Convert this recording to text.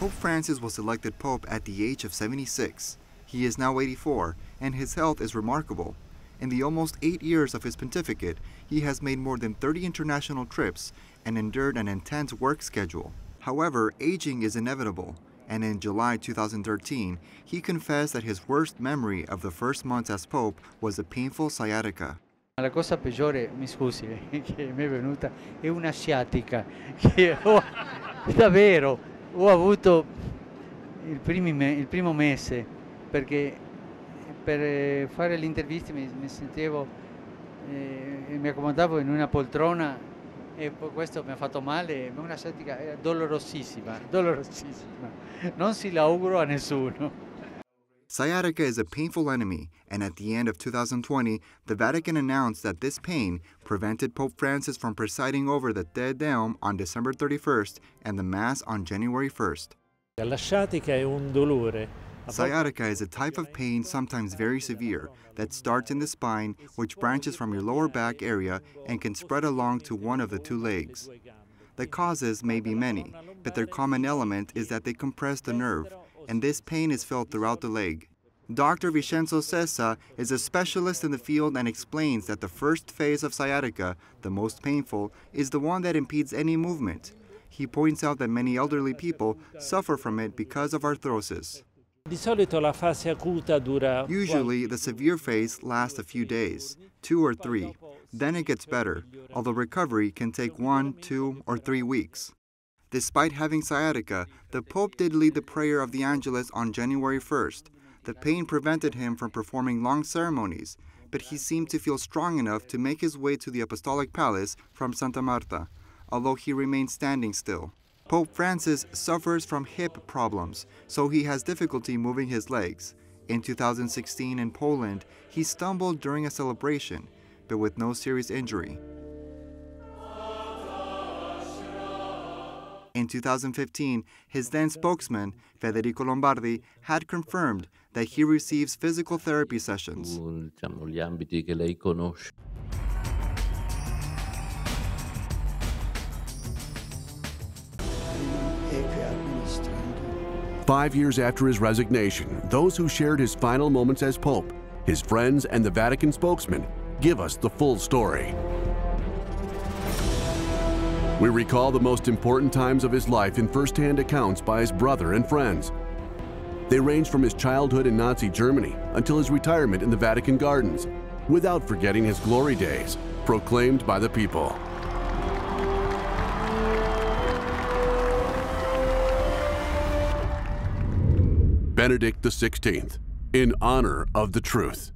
Pope Francis was elected Pope at the age of 76. He is now 84, and his health is remarkable. In the almost 8 years of his pontificate, he has made more than 30 international trips and endured an intense work schedule. However, aging is inevitable, and in July 2013, he confessed that his worst memory of the first months as Pope was a painful sciatica. La cosa peggiore, mi scusi, che mi è venuta è una sciatica che davvero ho avuto il primo mese, perché per fare l'intervista mi sentivo e mi accomodavo in una poltrona e questo mi ha fatto male, una sciatica dolorosissima, dolorosissima. Non si l'auguro a nessuno. Sciatica is a painful enemy, and at the end of 2020, the Vatican announced that this pain prevented Pope Francis from presiding over the Te Deum on December 31st and the Mass on January 1st. Sciatica is a type of pain, sometimes very severe, that starts in the spine, which branches from your lower back area and can spread along to one of the two legs. The causes may be many, but their common element is that they compress the nerve, and this pain is felt throughout the leg. Dr. Vincenzo Cessa is a specialist in the field and explains that the first phase of sciatica, the most painful, is the one that impedes any movement. He points out that many elderly people suffer from it because of arthrosis. Usually, the severe phase lasts a few days, 2 or 3. Then it gets better, although recovery can take 1, 2, or 3 weeks. Despite having sciatica, the Pope did lead the prayer of the Angelus on January 1st. The pain prevented him from performing long ceremonies, but he seemed to feel strong enough to make his way to the Apostolic Palace from Santa Marta, although he remained standing still. Pope Francis suffers from hip problems, so he has difficulty moving his legs. In 2016 in Poland, he stumbled during a celebration, but with no serious injury. In 2015, his then spokesman, Federico Lombardi, had confirmed that he receives physical therapy sessions. "5 years after his resignation, those who shared his final moments as Pope, his friends and the Vatican spokesman, give us the full story. We recall the most important times of his life in first-hand accounts by his brother and friends. They range from his childhood in Nazi Germany until his retirement in the Vatican Gardens, without forgetting his glory days, proclaimed by the people." Benedict XVI, in honor of the truth.